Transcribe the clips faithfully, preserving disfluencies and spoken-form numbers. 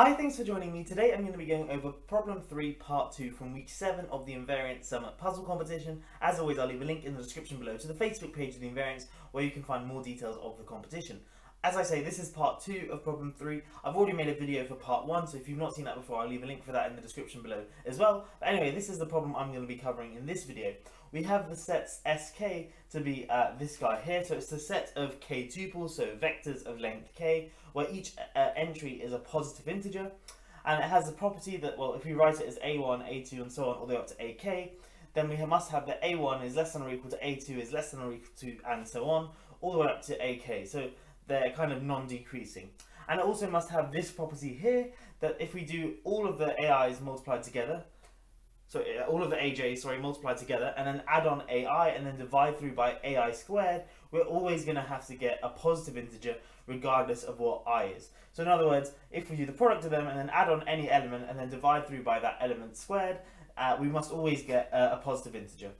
Hi, thanks for joining me. Today I'm going to be going over problem three part two from week seven of the Invariants Summer Puzzle Competition. As always, I'll leave a link in the description below to the Facebook page of the Invariants where you can find more details of the competition. As I say, this is part two of problem three. I've already made a video for part one, so if you've not seen that before, I'll leave a link for that in the description below as well. But anyway, this is the problem I'm going to be covering in this video. We have the sets S K to be uh, this guy here, so it's the set of k tuples, so vectors of length k, where each uh, entry is a positive integer, and it has the property that, well, if we write it as a one, a two, and so on, all the way up to ak, then we must have that a one is less than or equal to a two is less than or equal to, and so on, all the way up to ak. So they're kind of non-decreasing. And it also must have this property here, that if we do all of the A I's multiplied together, so all of the A J's, sorry, multiplied together, and then add on A I, and then divide through by A I squared, we're always gonna have to get a positive integer, regardless of what I is. So in other words, if we do the product of them, and then add on any element, and then divide through by that element squared, uh, we must always get uh, a positive integer.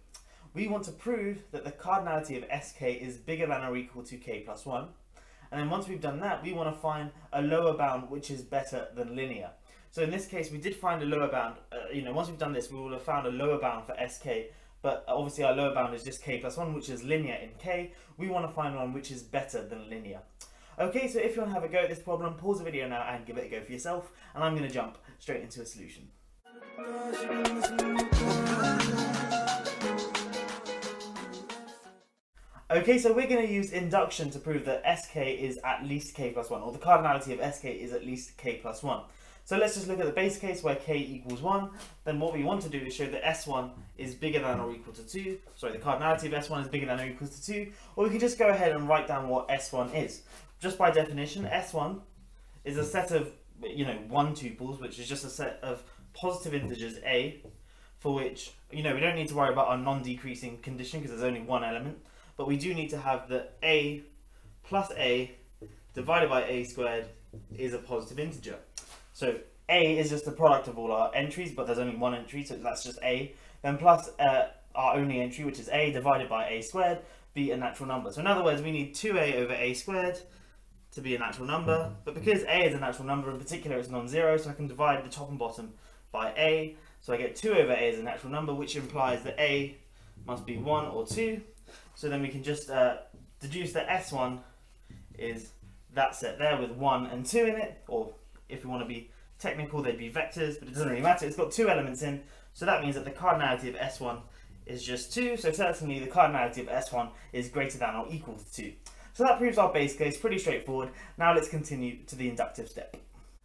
We want to prove that the cardinality of S K is bigger than or equal to k plus one, and then once we've done that, we want to find a lower bound which is better than linear. So in this case, we did find a lower bound. Uh, you know, once we've done this, we will have found a lower bound for S K, but obviously our lower bound is just k plus one, which is linear in k. We want to find one which is better than linear. Okay, so if you want to have a go at this problem, pause the video now and give it a go for yourself, and I'm going to jump straight into a solution. Okay, so we're going to use induction to prove that S K is at least k plus one, or the cardinality of S K is at least k plus one. So let's just look at the base case where k equals one. Then what we want to do is show that S one is bigger than or equal to two. Sorry, the cardinality of S one is bigger than or equal to two. Or we can just go ahead and write down what S one is. Just by definition, S one is a set of, you know, one tuples, which is just a set of positive integers A, for which, you know, we don't need to worry about our non-decreasing condition because there's only one element. But we do need to have that a plus a divided by a squared is a positive integer. So a is just the product of all our entries, but there's only one entry, so that's just a. Then plus uh, our only entry, which is a divided by a squared, be a natural number. So in other words, we need two a over a squared to be a natural number. But because a is a natural number, in particular it's non-zero, so I can divide the top and bottom by a. So I get two over a as a natural number, which implies that a must be one or two. So then we can just uh, deduce that S one is that set there with one and two in it, or if we want to be technical, they'd be vectors, but it doesn't really matter. It's got two elements in, so that means that the cardinality of S one is just two, so certainly the cardinality of S one is greater than or equal to two. So that proves our base case, pretty straightforward. Now let's continue to the inductive step.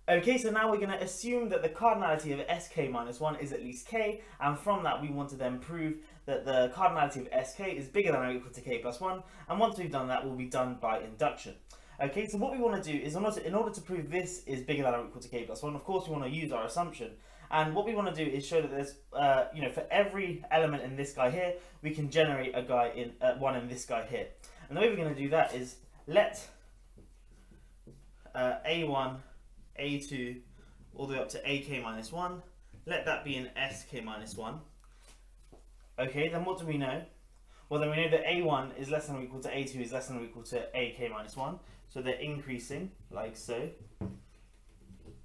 Okay, so now we're going to assume that the cardinality of S K minus one is at least k, and from that we want to then prove that the cardinality of S K is bigger than or equal to k plus one, and once we've done that, we'll be done by induction. Okay, so what we want to do is, in order to, in order to prove this is bigger than or equal to k plus one, of course we want to use our assumption, and what we want to do is show that there's, uh, you know, for every element in this guy here, we can generate a guy in uh, one in this guy here. And the way we're going to do that is let uh, a one, a two, all the way up to ak minus one, let that be an sk minus one. Okay, then what do we know? Well, then we know that a one is less than or equal to a two is less than or equal to ak minus one, so they're increasing, like so.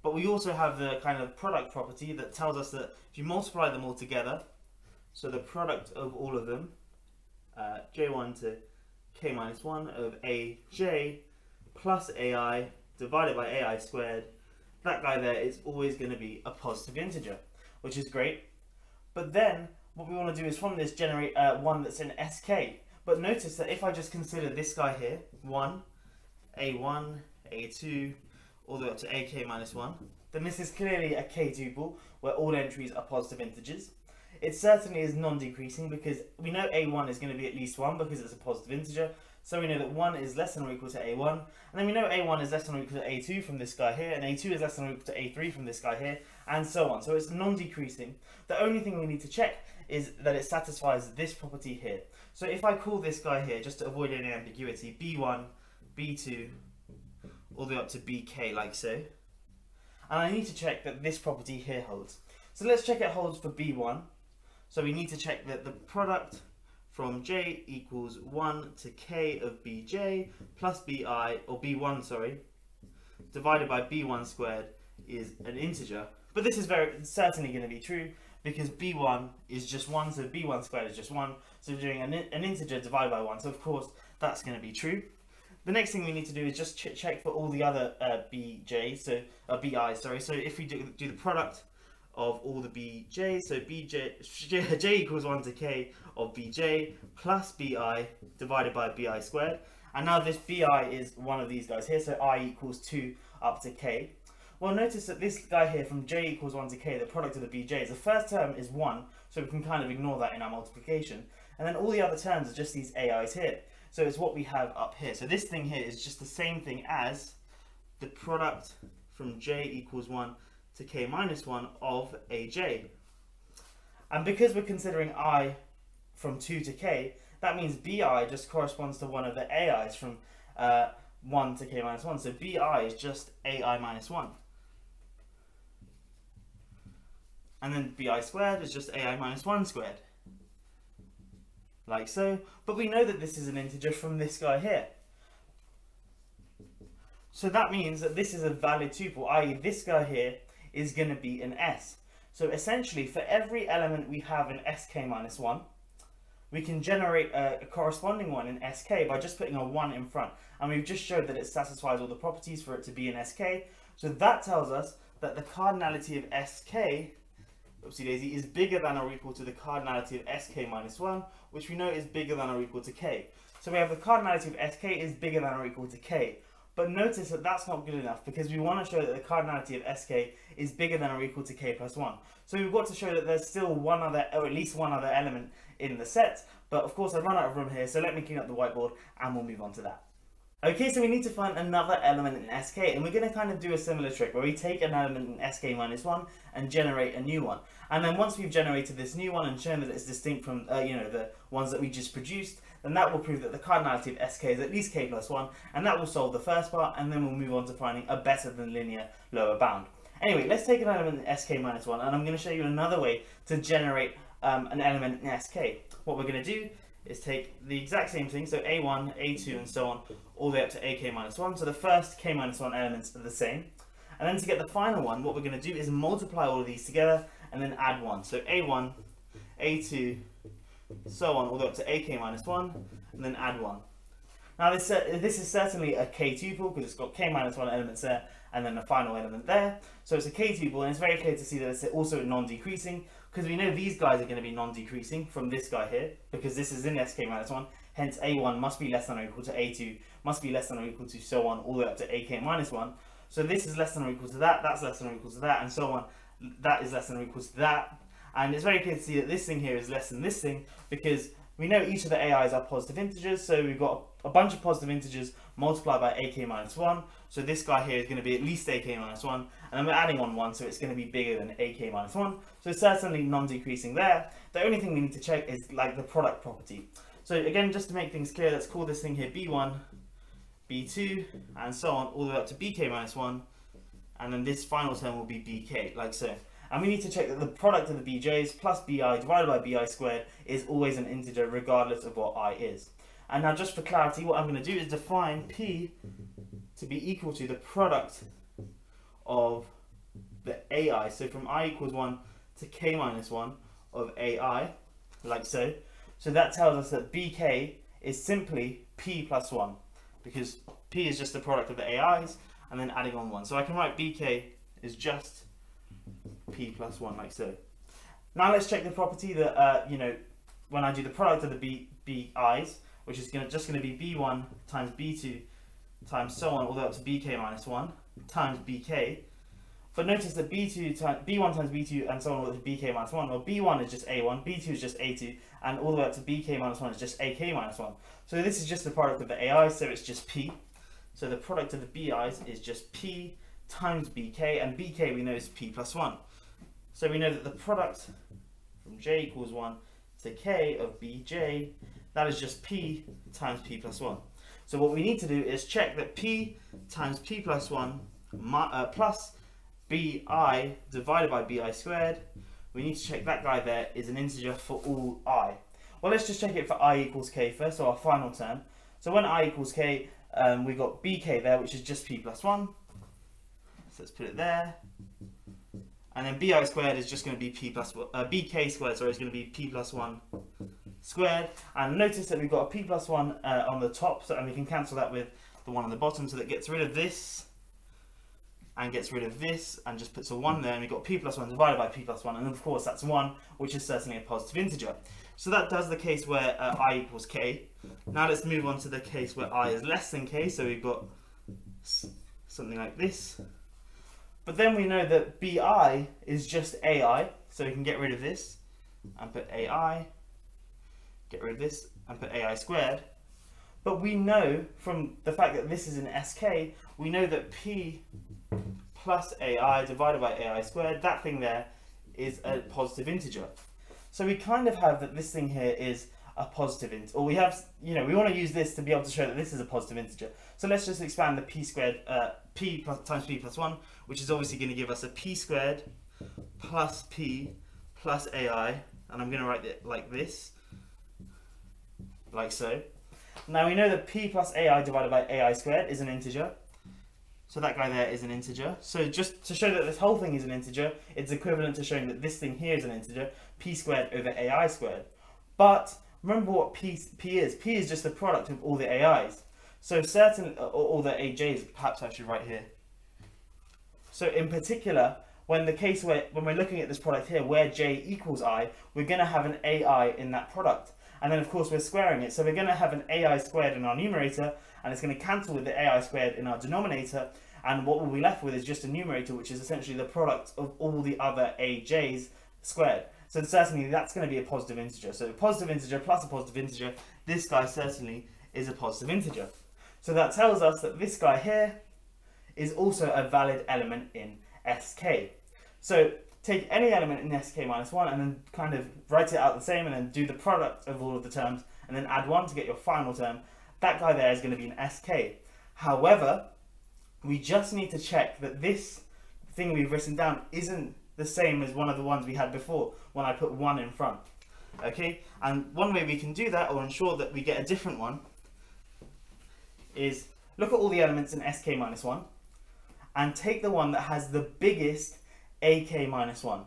But we also have the kind of product property that tells us that if you multiply them all together, so the product of all of them, uh, j one to k minus one of aj plus ai divided by ai squared, that guy there is always going to be a positive integer, which is great. But then what we want to do is from this generate uh, one that's in S K. But notice that if I just consider this guy here, one, a one, a two, all the way up to ak minus one, then this is clearly a k-tuple where all entries are positive integers. It certainly is non-decreasing because we know a one is going to be at least one because it's a positive integer. So we know that one is less than or equal to a one, and then we know a one is less than or equal to a two from this guy here, and a two is less than or equal to a three from this guy here, and so on. So it's non-decreasing. The only thing we need to check is that it satisfies this property here. So if I call this guy here, just to avoid any ambiguity, b one, b two, all the way up to bk, like so, and I need to check that this property here holds. So let's check it holds for b one. So we need to check that the product from j equals one to k of bj plus bi, or b one, sorry, divided by b one squared is an integer, but this is very certainly going to be true because b one is just one, so b one squared is just one, so we're doing an, an integer divided by one, so of course that's going to be true. The next thing we need to do is just ch check for all the other uh, bj's, so uh, bi's, sorry. So if we do, do the product of all the bj's, so bj j equals one to k of bj plus bi divided by bi squared, and now this bi is one of these guys here, so I equals two up to k. Well, notice that this guy here from j equals one to k, the product of the bj's, the first term is one, so we can kind of ignore that in our multiplication, and then all the other terms are just these ai's here. So it's what we have up here. So this thing here is just the same thing as the product from j equals one to k minus one of aj. And because we're considering I from two to k, that means bi just corresponds to one of the ai's from uh, one to k minus one. So bi is just ai minus one. And then bi squared is just ai minus one squared. Like so, but we know that this is an integer from this guy here. So that means that this is a valid tuple, that is this guy here is going to be an S. So essentially, for every element we have in S K minus one, we can generate a, a corresponding one in S K by just putting a one in front. And we've just showed that it satisfies all the properties for it to be an S K. So that tells us that the cardinality of S K, oopsie daisy, is bigger than or equal to the cardinality of S K minus one, which we know is bigger than or equal to K. So we have the cardinality of S K is bigger than or equal to K. But notice that that's not good enough because we want to show that the cardinality of S K is bigger than or equal to K plus one. So we've got to show that there's still one other, or at least one other element in the set. But of course I've run out of room here, so let me clean up the whiteboard and we'll move on to that. Okay, so we need to find another element in S K, and we're going to kind of do a similar trick where we take an element in S K minus one and generate a new one. And then once we've generated this new one and shown that it's distinct from, uh, you know, the ones that we just produced, then that will prove that the cardinality of S K is at least K plus one, and that will solve the first part, and then we'll move on to finding a better than linear lower bound. Anyway, let's take an element in S K minus one, and I'm going to show you another way to generate um, an element in S K. What we're going to do is take the exact same thing, so a one, a two, and so on, all the way up to ak minus one. So the first k minus one elements are the same. And then to get the final one, what we're going to do is multiply all of these together and then add one. So a one, a two, so on, all the way up to ak minus one, and then add one. Now this, uh, this is certainly a k tuple because it's got k minus one elements there and then a final element there. So it's a k tuple, and it's very clear to see that it's also non-decreasing, because we know these guys are going to be non-decreasing from this guy here, because this is in S K minus one, hence a one must be less than or equal to a two, must be less than or equal to so on, all the way up to ak minus one. So this is less than or equal to that, that's less than or equal to that, and so on, that is less than or equal to that. And it's very clear to see that this thing here is less than this thing, because we know each of the ai's are positive integers, so we've got a bunch of positive integers multiplied by ak minus one, so this guy here is going to be at least ak minus one, and then we're adding on one, so it's going to be bigger than ak minus one, so it's certainly non-decreasing there. The only thing we need to check is like the product property. So again, just to make things clear, let's call this thing here b one, b two, and so on, all the way up to bk minus one, and then this final term will be bk, like so. And we need to check that the product of the bj's plus bi divided by bi squared is always an integer regardless of what I is. And now just for clarity, what I'm going to do is define p to be equal to the product of the ai. So from I equals one to k minus one of ai, like so. So that tells us that bk is simply p plus one, because p is just the product of the ai's and then adding on one. So I can write bk is just p plus one, like so. Now let's check the property that uh, you know, when I do the product of the b bi's, which is gonna, just going to be b one times b two times so on all the way up to bk minus one times bk. But notice that b two times b one times b two and so on all the way to bk minus one. Well, b one is just a one, b two is just a two, and all the way up to bk minus one is just ak minus one. So this is just the product of the ai's, so it's just p. So the product of the bi's is just p times bk, and bk we know is p plus one. So we know that the product from j equals one to k of bj, that is just p times p plus one. So what we need to do is check that p times p plus one uh, plus bi divided by bi squared, we need to check that guy there is an integer for all I. Well, let's just check it for I equals k first, so our final term. So when I equals k, um, we've got bk there, which is just p plus one. So let's put it there. And then bi squared is just going to be p plus one, uh, bk squared, sorry, is going to be p plus one squared. And notice that we've got a p plus one uh, on the top, so, and we can cancel that with the one on the bottom, so that gets rid of this and gets rid of this and just puts a one there, and we've got p plus one divided by p plus one, and of course that's one, which is certainly a positive integer. So that does the case where uh, I equals k. Now let's move on to the case where I is less than k, so we've got something like this. But then we know that bi is just ai, so we can get rid of this and put ai, get rid of this and put ai squared. But we know from the fact that this is an sk, we know that p plus ai divided by ai squared, that thing there is a positive integer. So we kind of have that this thing here is a positive int, or we have, you know, we want to use this to be able to show that this is a positive integer. So let's just expand the p squared, uh, p plus, times p plus one, which is obviously going to give us a p squared plus p plus ai, and I'm going to write it like this, like so. Now we know that p plus ai divided by ai squared is an integer. So that guy there is an integer. So just to show that this whole thing is an integer, it's equivalent to showing that this thing here is an integer, p squared over ai squared. But remember what p, p is. P is just the product of all the ai's. So certain, or all the aj's, perhaps I should write here. So in particular, when the case where, when we're looking at this product here, where j equals I, we're gonna have an ai in that product. And then of course we're squaring it. So we're gonna have an ai squared in our numerator, and it's going to cancel with the ai squared in our denominator, and what we'll be left with is just a numerator, which is essentially the product of all the other aj's squared. So certainly that's going to be a positive integer. So a positive integer plus a positive integer, this guy certainly is a positive integer. So that tells us that this guy here is also a valid element in S K. So take any element in S K minus one and then kind of write it out the same, and then do the product of all of the terms and then add one to get your final term. That guy there is going to be an S K. However, we just need to check that this thing we've written down isn't the same as one of the ones we had before when I put one in front. Okay, and one way we can do that, or ensure that we get a different one, is look at all the elements in S K minus one and take the one that has the biggest A K minus one.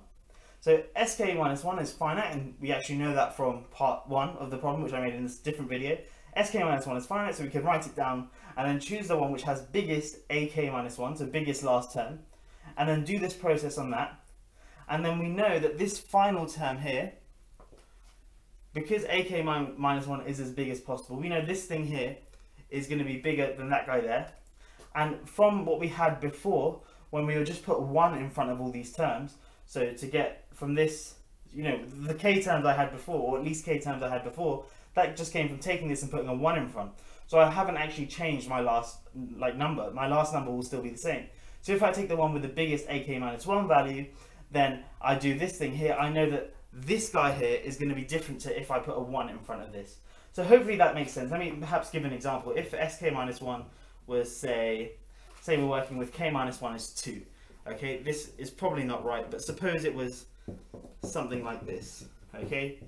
So S K minus one is finite, and we actually know that from part one of the problem, which I made in this different video. S K minus one is finite, so we can write it down and then choose the one which has biggest A K minus one, so biggest last term, and then do this process on that. And then we know that this final term here, because A K minus one is as big as possible, we know this thing here is going to be bigger than that guy there. And from what we had before, when we would just put one in front of all these terms, so to get from this, you know, the K terms I had before, or at least K terms I had before, that just came from taking this and putting a one in front. So I haven't actually changed my last like number. My last number will still be the same. So if I take the one with the biggest A K minus one value, then I do this thing here. I know that this guy here is going to be different to if I put a one in front of this. So hopefully that makes sense. Let me perhaps give an example. If S K minus one was, say, say we're working with K minus one is two. Okay, this is probably not right, but suppose it was something like this. Okay.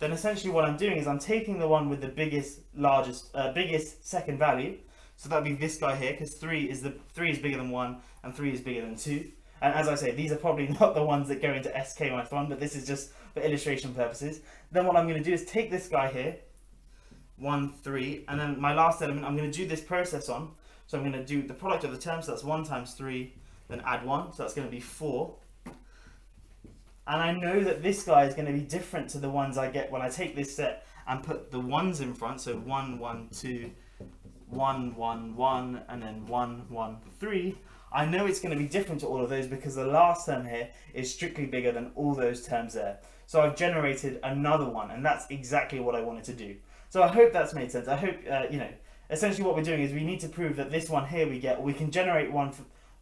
Then essentially what I'm doing is I'm taking the one with the biggest, largest, uh, biggest second value. So that'd be this guy here, because three is the three is bigger than one, and three is bigger than two. And as I say, these are probably not the ones that go into S K minus one, but this is just for illustration purposes. Then what I'm going to do is take this guy here, one, three, and then my last element I'm going to do this process on. So I'm going to do the product of the terms. So that's one times three, then add one. So that's going to be four. And I know that this guy is going to be different to the ones I get when I take this set and put the ones in front. So one, one, two, one, one, one, and then one, one, three. I know it's going to be different to all of those because the last term here is strictly bigger than all those terms there. So I've generated another one, and that's exactly what I wanted to do. So I hope that's made sense. I hope, uh, you know, essentially what we're doing is we need to prove that this one here we get, we can generate one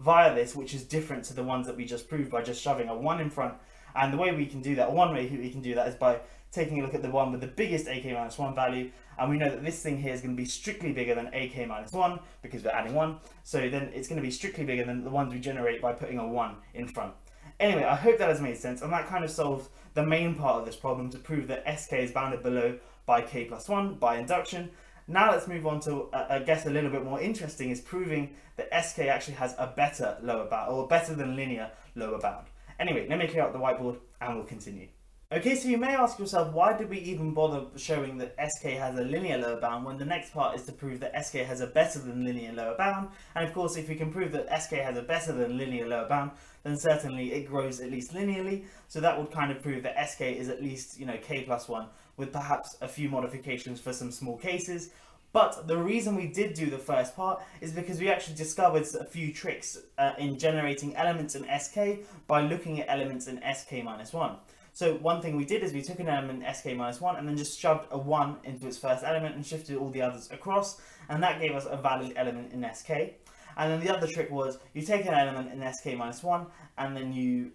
via this, which is different to the ones that we just proved by just shoving a one in front. And the way we can do that, one way we can do that, is by taking a look at the one with the biggest A K minus one value, and we know that this thing here is going to be strictly bigger than A K minus one because we're adding one. So then it's going to be strictly bigger than the ones we generate by putting a one in front. Anyway, I hope that has made sense, and that kind of solves the main part of this problem to prove that S K is bounded below by K plus one by induction, Now let's move on to, uh, I guess, a little bit more interesting, is proving that S K actually has a better lower bound, or better than linear lower bound. Anyway, let me clear up the whiteboard and we'll continue. Okay, so you may ask yourself, why did we even bother showing that S K has a linear lower bound when the next part is to prove that S K has a better than linear lower bound? And of course, if we can prove that S K has a better than linear lower bound, then certainly it grows at least linearly. So that would kind of prove that S K is at least, you know, k plus one, with perhaps a few modifications for some small cases. But the reason we did do the first part is because we actually discovered a few tricks uh, in generating elements in S K by looking at elements in S K minus one. So one thing we did is we took an element S K minus one and then just shoved a one into its first element and shifted all the others across, and that gave us a valid element in S K. And then the other trick was you take an element in S K minus one and then you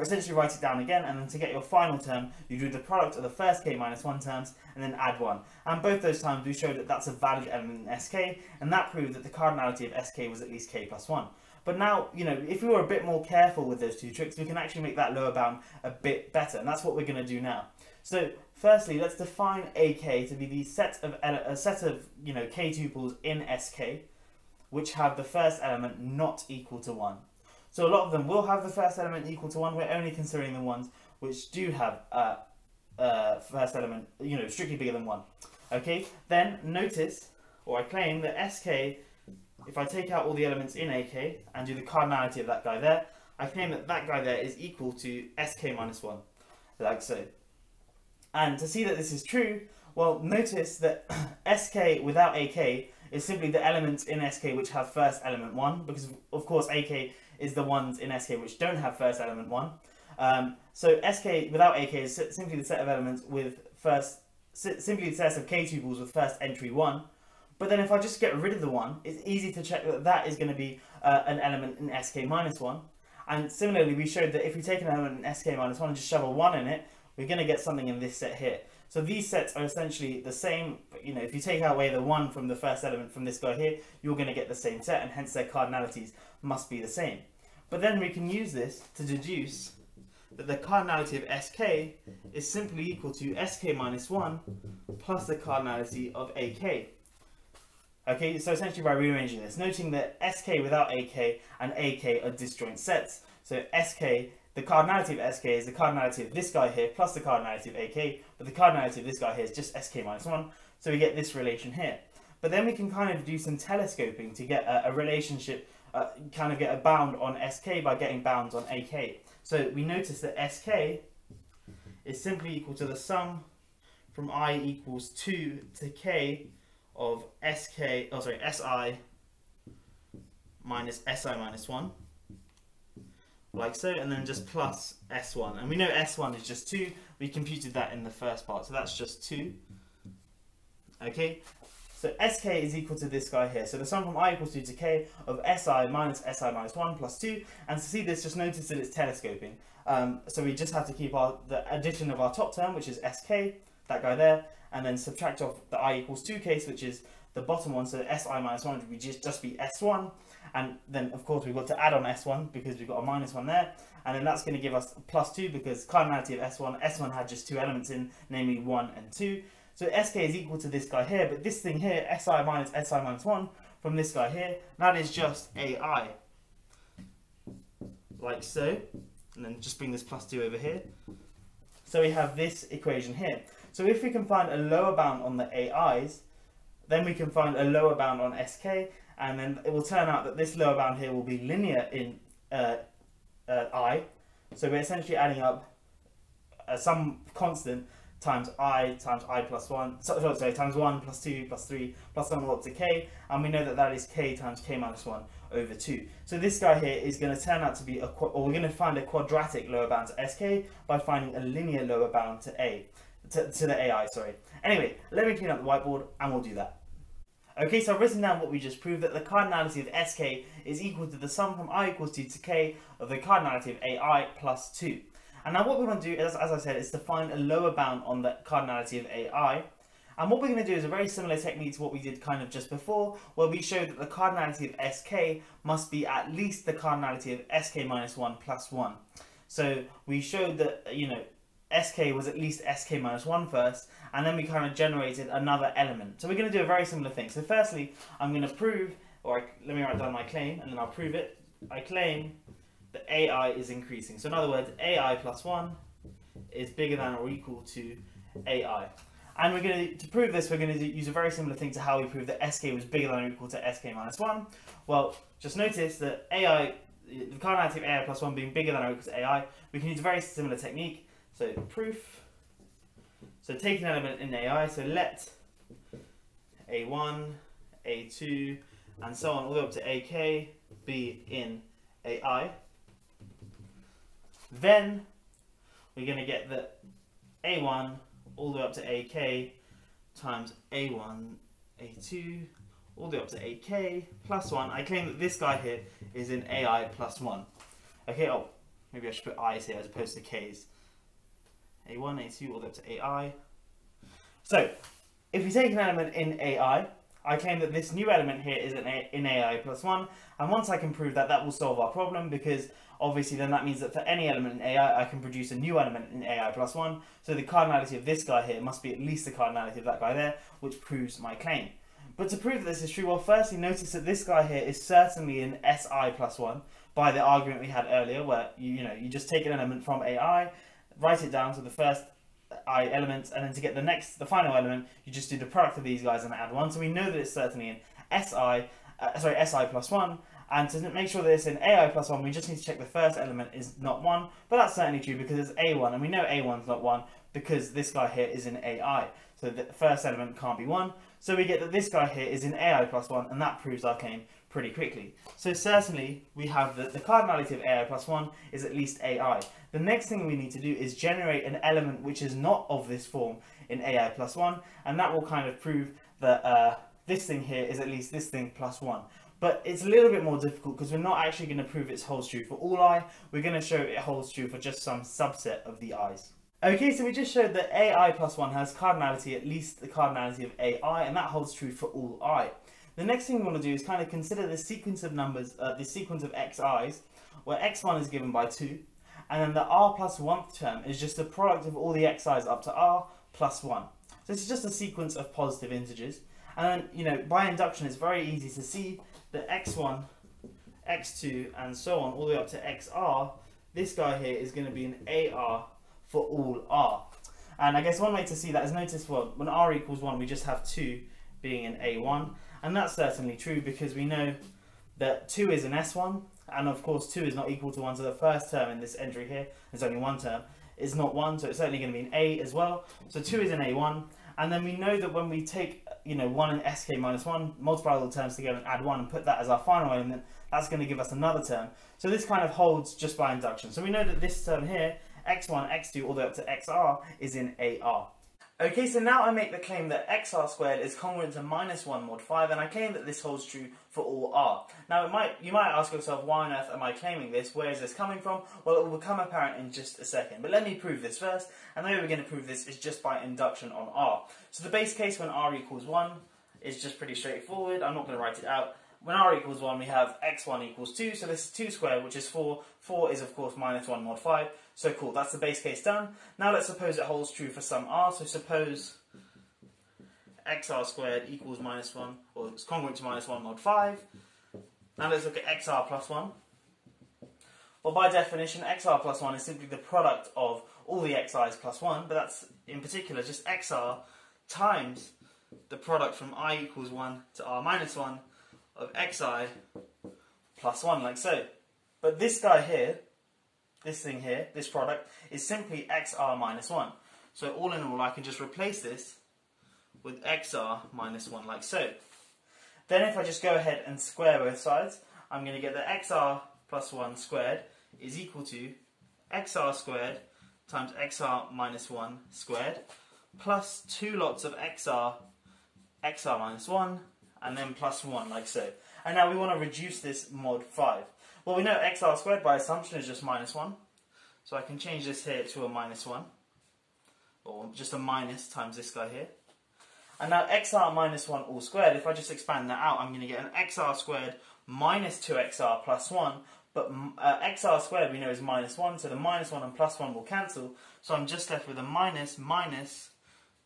essentially write it down again, and then to get your final term you do the product of the first K minus one terms and then add one. And both those times we showed that that's a valid element in S K, and that proved that the cardinality of S K was at least K plus one. But now, you know, if we were a bit more careful with those two tricks, we can actually make that lower bound a bit better, and that's what we're going to do now. So, firstly, let's define A K to be the set of a set of you know k tuples in S K, which have the first element not equal to one. So a lot of them will have the first element equal to one. We're only considering the ones which do have a uh, uh, first element, you know, strictly bigger than one. Okay. Then notice, or I claim that S K. If I take out all the elements in A K and do the cardinality of that guy there, I claim that that guy there is equal to S K minus one, like so. And to see that this is true, well, notice that S K without A K is simply the elements in S K which have first element one, because of course A K is the ones in S K which don't have first element one. Um, so S K without A K is simply the set of elements with first, simply the set of k tuples with first entry one. But then if I just get rid of the one, it's easy to check that that is going to be uh, an element in S K minus one. And similarly, we showed that if we take an element in S K minus one and just shove a one in it, we're going to get something in this set here. So these sets are essentially the same. You know, if you take away the one from the first element from this guy here, you're going to get the same set, and hence their cardinalities must be the same. But then we can use this to deduce that the cardinality of S K is simply equal to S K minus one plus the cardinality of A K. Okay, so essentially by rearranging this, noting that S K without A K and A K are disjoint sets. So S K, the cardinality of S K is the cardinality of this guy here plus the cardinality of A K, but the cardinality of this guy here is just S K minus one, so we get this relation here. But then we can kind of do some telescoping to get a, a relationship, uh, kind of get a bound on S K by getting bounds on A K. So we notice that S K is simply equal to the sum from I equals two to K of S K, oh sorry, S I minus S I minus one, like so, and then just plus S one. And we know S one is just two, we computed that in the first part, so that's just two. Okay, so S K is equal to this guy here, so the sum from I equals two to K of S I minus S I minus one plus two, and to see this, just notice that it's telescoping. Um, so we just have to keep our the addition of our top term, which is S K, that guy there, and then subtract off the I equals two case, which is the bottom one, so S I minus one would be just, just be S one, and then of course we've got to add on S one because we've got a minus one there, and then that's going to give us plus two because cardinality of S one, S one had just two elements in, namely one and two, so S K is equal to this guy here, but this thing here, S I minus S I minus one, from this guy here, that is just A I, like so, and then just bring this plus two over here, so we have this equation here. So if we can find a lower bound on the A Is, then we can find a lower bound on S K, and then it will turn out that this lower bound here will be linear in uh, uh, I. So we're essentially adding up uh, some constant times I times I plus one, sorry, sorry, times one plus two plus three plus one all up to K, and we know that that is K times K minus one over two. So this guy here is going to turn out to be a, or we're going to find a quadratic lower bound to S K by finding a linear lower bound to A. To, to the A I, sorry. Anyway, let me clean up the whiteboard and we'll do that. Okay, so I've written down what we just proved, that the cardinality of S K is equal to the sum from I equals two to K of the cardinality of A I plus two. And now what we want to do, is, as I said, is to find a lower bound on the cardinality of A I. And what we're going to do is a very similar technique to what we did kind of just before, where we showed that the cardinality of S K must be at least the cardinality of S K minus one plus one. So we showed that, you know, S K was at least S K minus one first, and then we kind of generated another element. So we're going to do a very similar thing. So firstly, I'm going to prove, or I, let me write down my claim, and then I'll prove it. I claim that A I is increasing. So in other words, A I plus one is bigger than or equal to A I. And we're going to, to prove this, we're going to use a very similar thing to how we proved that S K was bigger than or equal to S K minus one. Well, just notice that A I, the cardinality of A I plus one being bigger than or equal to A I, we can use a very similar technique. So proof, so take an element in A I, so let A one, A two, and so on, all the way up to A K be in A I. Then we're going to get that A one all the way up to A K times A one, A two, all the way up to A K plus one. I claim that this guy here is in A I plus one. Okay, oh, maybe I should put I's here as opposed to K's. A one, A two, all the way up to A I. So, if we take an element in A I, I claim that this new element here is in A I plus one, and once I can prove that, that will solve our problem, because obviously then that means that for any element in A I, I can produce a new element in A I plus one, so the cardinality of this guy here must be at least the cardinality of that guy there, which proves my claim. But to prove that this is true, well, firstly, notice that this guy here is certainly in S I plus one, by the argument we had earlier, where you, you know, you just take an element from A I, write it down to the first I elements, and then to get the next, the final element, you just do the product of these guys and add one. So we know that it's certainly in S I, uh, sorry, S I plus one, and to make sure that it's in A I plus one, we just need to check the first element is not one, but that's certainly true because it's A one, and we know A one's not one because this guy here is in A I, so the first element can't be one. So we get that this guy here is in A I plus one, and that proves our claim pretty quickly. So certainly we have that the cardinality of A I plus one is at least A I. The next thing we need to do is generate an element which is not of this form in A I plus one, and that will kind of prove that uh, this thing here is at least this thing plus one. But it's a little bit more difficult because we're not actually going to prove it holds true for all I, we're going to show it holds true for just some subset of the i's. Okay, so we just showed that A I plus one has cardinality at least the cardinality of A I, and that holds true for all I. The next thing we want to do is kind of consider the sequence of numbers, uh, the sequence of xi's, where x one is given by two, and then the r plus one term is just the product of all the xi's up to r plus one. So this is just a sequence of positive integers, and then, you know, by induction it's very easy to see that x one, x two, and so on, all the way up to xr, this guy here is going to be an A R for all r. And I guess one way to see that is notice, well, when r equals one, we just have two being an A one. And that's certainly true because we know that two is an S one, and of course two is not equal to one, so the first term in this entry here, there's only one term, is not one, so it's certainly going to be an A as well. So two is an A one, and then we know that when we take, you know, one and S K minus one, multiply all the terms together and add one and put that as our final element, that's going to give us another term. So this kind of holds just by induction. So we know that this term here, x one, x two, all the way up to xr, is in A R. Okay, so now I make the claim that xr squared is congruent to minus one mod five, and I claim that this holds true for all r. Now, it might, you might ask yourself, why on earth am I claiming this? Where is this coming from? Well, it will become apparent in just a second, but let me prove this first, and the way we're going to prove this is just by induction on r. So the base case when r equals one is just pretty straightforward. I'm not going to write it out. When r equals one, we have x one equals two, so this is two squared, which is four. four is, of course, minus one mod five. So cool, that's the base case done. Now let's suppose it holds true for some r, so suppose x r squared equals minus one, or it's congruent to minus one mod five. Now let's look at x r plus one. Well, by definition, x r plus one is simply the product of all the xi's plus one, but that's, in particular, just xr times the product from I equals one to r minus one, of x i plus one, like so. But this guy here, this thing here, this product, is simply x r minus one. So all in all, I can just replace this with x r minus one, like so. Then if I just go ahead and square both sides, I'm going to get that x r plus one squared is equal to x r squared times x r minus one squared, plus two lots of x r, x r minus one, and then plus one, like so. And now we want to reduce this mod five. Well, we know x r squared by assumption is just minus one, so I can change this here to a minus one, or just a minus times this guy here. And now x r minus one all squared, if I just expand that out, I'm going to get an x r squared minus two x r plus one, But uh, xr squared we know is minus one, so the minus one and plus one will cancel. So I'm just left with a minus minus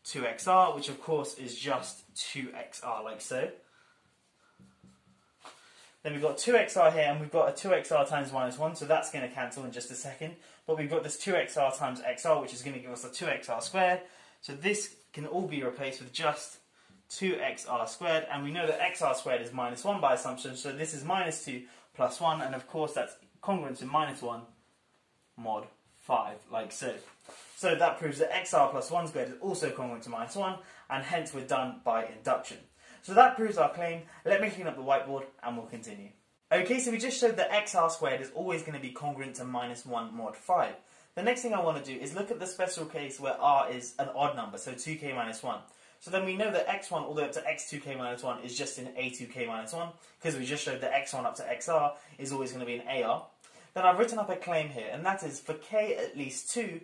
two x r, which of course is just two x r, like so. Then we've got two x r here, and we've got a two x r times minus one, so that's going to cancel in just a second. But we've got this two x r times xr, which is going to give us a two x r squared. So this can all be replaced with just two x r squared, and we know that xr squared is minus one by assumption, so this is minus two plus one, and of course that's congruent to minus one mod five, like so. So that proves that xr plus one squared is also congruent to minus one, and hence we're done by induction. So that proves our claim. Let me clean up the whiteboard and we'll continue. Okay, so we just showed that xr squared is always going to be congruent to minus one mod five. The next thing I want to do is look at the special case where r is an odd number, so two k minus one. So then we know that x one all the way up to x two k minus one is just an a two k minus one, because we just showed that x one up to xr is always going to be an ar. Then I've written up a claim here, and that is for k at least two,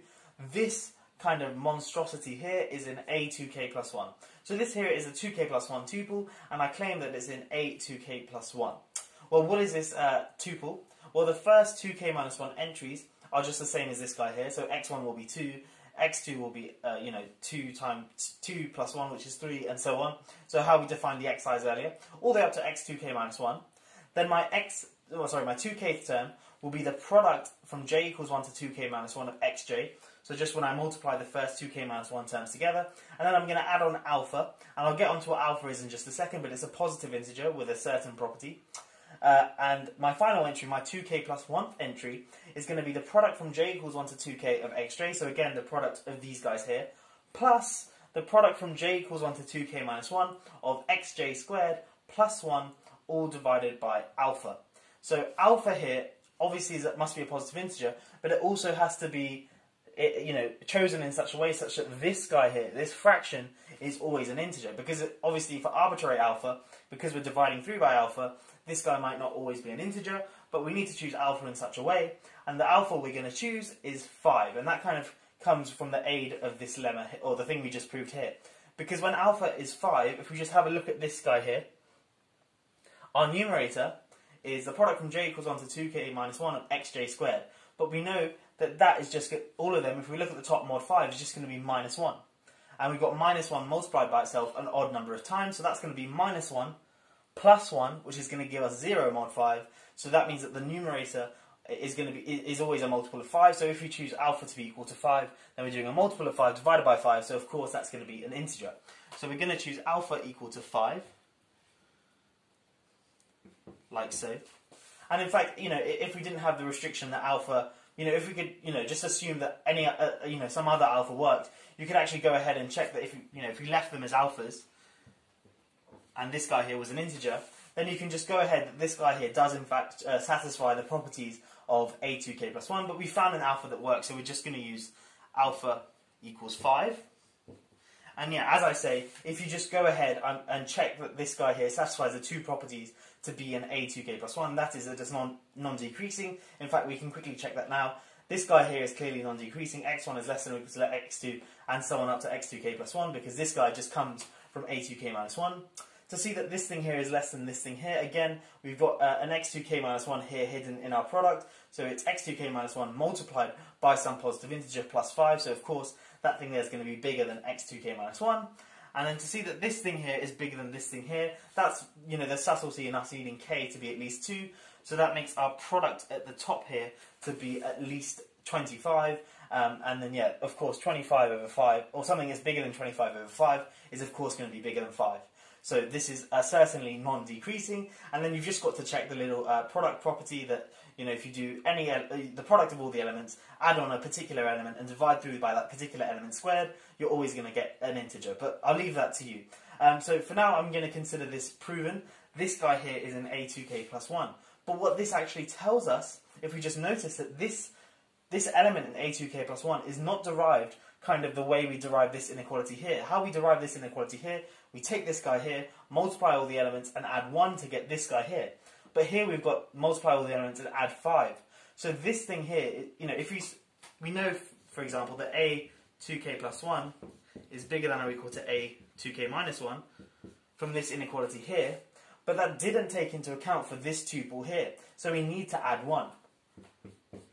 this kind of monstrosity here is in a two k plus one. So this here is a two k plus one tuple, and I claim that it's in a two k plus one. Well, what is this uh, tuple? Well, the first two k minus one entries are just the same as this guy here, so x one will be two, x two will be uh, you know, two times two plus one, which is three, and so on. So how we defined the xi's earlier, all the way up to x two k minus one. Then my x, oh, sorry, my two kth term will be the product from j equals one to two k minus one of xj. So just when I multiply the first two k minus one terms together, and then I'm going to add on alpha, and I'll get onto what alpha is in just a second, but it's a positive integer with a certain property. Uh, and my final entry, my two k plus one entry, is going to be the product from j equals one to two k of xj, so again the product of these guys here, plus the product from j equals one to two k minus one of xj squared plus one, all divided by alpha. So alpha here, obviously is, must be a positive integer, but it also has to be It, you know, chosen in such a way such that this guy here, this fraction, is always an integer. Because it, obviously for arbitrary alpha, because we're dividing through by alpha, this guy might not always be an integer, but we need to choose alpha in such a way. And the alpha we're going to choose is five, and that kind of comes from the aid of this lemma, or the thing we just proved here. Because when alpha is five, if we just have a look at this guy here, our numerator is the product from j equals one to two k minus one of xj squared. But we know that that is just, all of them, if we look at the top mod five, is just going to be minus one. And we've got minus one multiplied by itself an odd number of times, so that's going to be minus one plus one, which is going to give us zero mod five, so that means that the numerator is going to be is always a multiple of five, so if we choose alpha to be equal to five, then we're doing a multiple of five divided by five, so of course that's going to be an integer. So we're going to choose alpha equal to five, like so. And in fact, you know, if we didn't have the restriction that alpha, you know, if we could, you know, just assume that any, uh, you know, some other alpha worked, you could actually go ahead and check that if you, you know, if you left them as alphas, and this guy here was an integer, then you can just go ahead that this guy here does in fact uh, satisfy the properties of a two k plus one, but we found an alpha that works, so we're just going to use alpha equals five. And yeah, as I say, if you just go ahead and, and check that this guy here satisfies the two properties to be an a two k plus one, that is, it is non, non-decreasing. In fact, we can quickly check that now. This guy here is clearly non-decreasing. x one is less than or equal to x two, and so on up to x two k plus one, because this guy just comes from a two k minus one. To see that this thing here is less than this thing here, again, we've got uh, an x two k minus one here hidden in our product, so it's x two k minus one multiplied by some positive integer plus five, so of course, that thing there is going to be bigger than x two k minus one. And then to see that this thing here is bigger than this thing here, that's, you know, the subtlety in us needing k to be at least two. So that makes our product at the top here to be at least twenty-five. Um, and then, yeah, of course, twenty-five over five, or something that's bigger than twenty-five over five, is of course going to be bigger than five. So this is uh, certainly non-decreasing. And then you've just got to check the little uh, product property that, you know, if you do any uh, the product of all the elements, add on a particular element and divide through by that particular element squared, you're always going to get an integer. But I'll leave that to you. Um, so for now, I'm going to consider this proven. This guy here is an a two k plus one. But what this actually tells us, if we just notice that this, this element in a two k plus one is not derived kind of the way we derive this inequality here. How we derive this inequality here, we take this guy here, multiply all the elements, and add one to get this guy here. But here we've got multiply all the elements and add five. So this thing here, you know, if we, we know, for example, that a two k plus one is bigger than or equal to a two k minus one from this inequality here, But that didn't take into account for this tuple here. So we need to add one.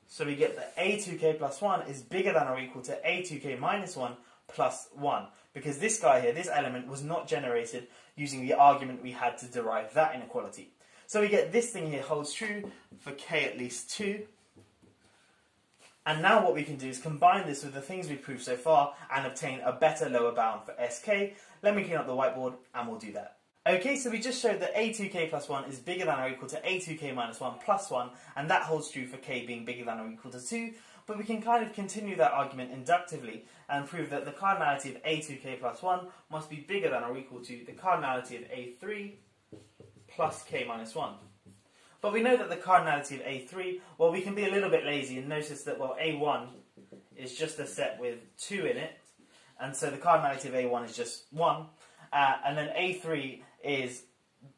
So we get that a two k plus one is bigger than or equal to a two k minus one plus one. Because this guy here, this element, was not generated using the argument we had to derive that inequality. So we get this thing here holds true for k at least two. And now what we can do is combine this with the things we've proved so far and obtain a better lower bound for S K. Let me clean up the whiteboard and we'll do that. Okay, so we just showed that a two k plus one is bigger than or equal to a two k minus one plus one, and that holds true for k being bigger than or equal to two, but we can kind of continue that argument inductively and prove that the cardinality of a two k plus one must be bigger than or equal to the cardinality of a three plus k minus one. But we know that the cardinality of a three, well, we can be a little bit lazy and notice that, well, a one is just a set with two in it, and so the cardinality of a one is just one, uh, and then a three is,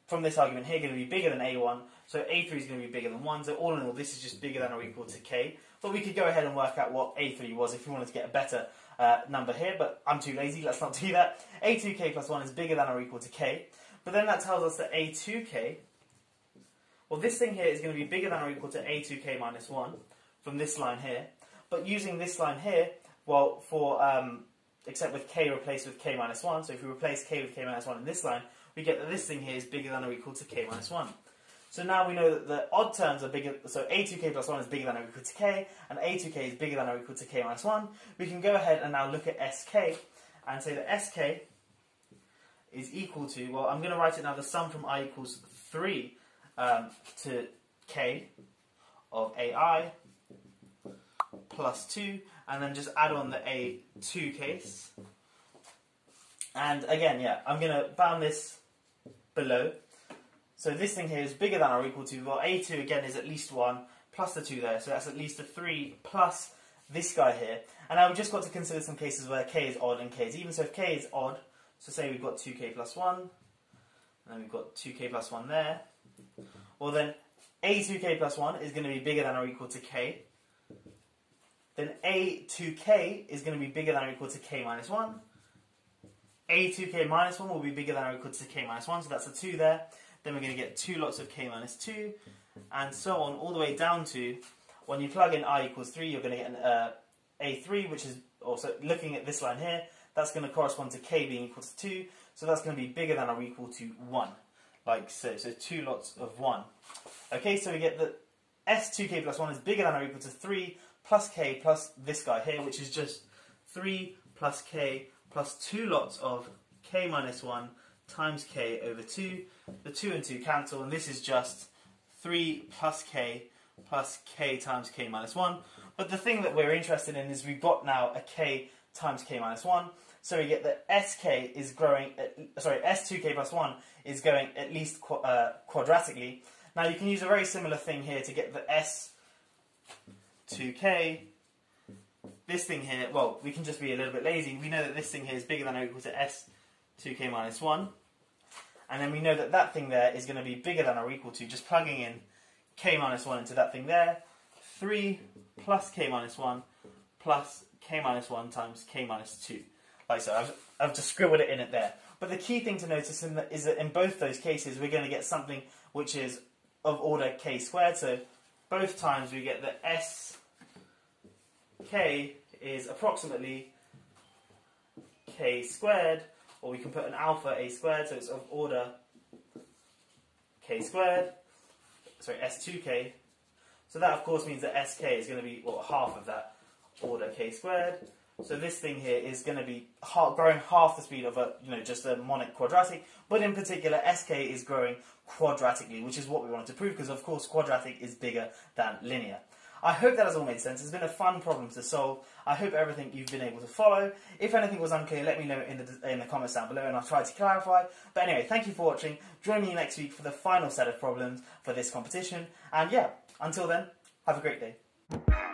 from this argument here, going to be bigger than a one, so a three is going to be bigger than one, so all in all, this is just bigger than or equal to k, but we could go ahead and work out what a three was if we wanted to get a better uh, number here, but I'm too lazy, let's not do that. a two k plus one is bigger than or equal to k, but then that tells us that a two k... well, this thing here is going to be bigger than or equal to a two k minus one from this line here. But using this line here, well, for um, except with k replaced with k minus one, so if we replace k with k minus one in this line, we get that this thing here is bigger than or equal to k minus one. So now we know that the odd terms are bigger, so a two k plus one is bigger than or equal to k, and a two k is bigger than or equal to k minus one. We can go ahead and now look at S K and say that S K is equal to, well, I'm going to write it now, the sum from I equals three. Um, to k of ai plus two, and then just add on the a two case. And again, yeah, I'm going to bound this below. So this thing here is bigger than or equal to, well, a two again is at least one, plus the two there, so that's at least a three, plus this guy here. And I've just got to consider some cases where k is odd and k is even. So if k is odd, so say we've got two k plus one, and then we've got two k plus one there. Well then, a two k plus one is going to be bigger than or equal to k. Then a two k is going to be bigger than or equal to k minus one. a two k minus one will be bigger than or equal to k minus one, so that's a two there. Then we're going to get two lots of k minus two, and so on, all the way down to, when you plug in I equals three, you're going to get an uh, a three, which is also, looking at this line here, that's going to correspond to k being equal to two, so that's going to be bigger than or equal to one. Like so, so two lots of one. Okay, so we get that S two k plus one is bigger than or equal to three plus k plus this guy here, which is just three plus k plus two lots of k minus one times k over two. The two and two cancel, and this is just three plus k plus k times k minus one. But the thing that we're interested in is we've got now a k times k minus one. So we get that S K is growing, at, sorry, S two k plus one is going at least qu uh, quadratically. Now you can use a very similar thing here to get the S two k. This thing here, well, we can just be a little bit lazy. We know that this thing here is bigger than or equal to S two k minus one. And then we know that that thing there is going to be bigger than or equal to, just plugging in k minus one into that thing there, three plus k minus one plus k minus one times k minus two. Like so, I've, I've just scribbled it in it there. But the key thing to notice in the, is that in both those cases, we're going to get something which is of order k squared. So both times we get that S K is approximately k squared, or we can put an alpha a squared, so it's of order k squared, sorry, S two k. So that, of course, means that S K is going to be, well, half of that order k squared. So this thing here is going to be half, growing half the speed of a, you know, just a monic quadratic, but in particular S K is growing quadratically, which is what we wanted to prove, because of course quadratic is bigger than linear. I hope that has all made sense. It's been a fun problem to solve. I hope everything you've been able to follow. If anything was unclear, let me know in the, in the comments down below and I'll try to clarify. But anyway, thank you for watching. Join me next week for the final set of problems for this competition. And yeah, until then, have a great day.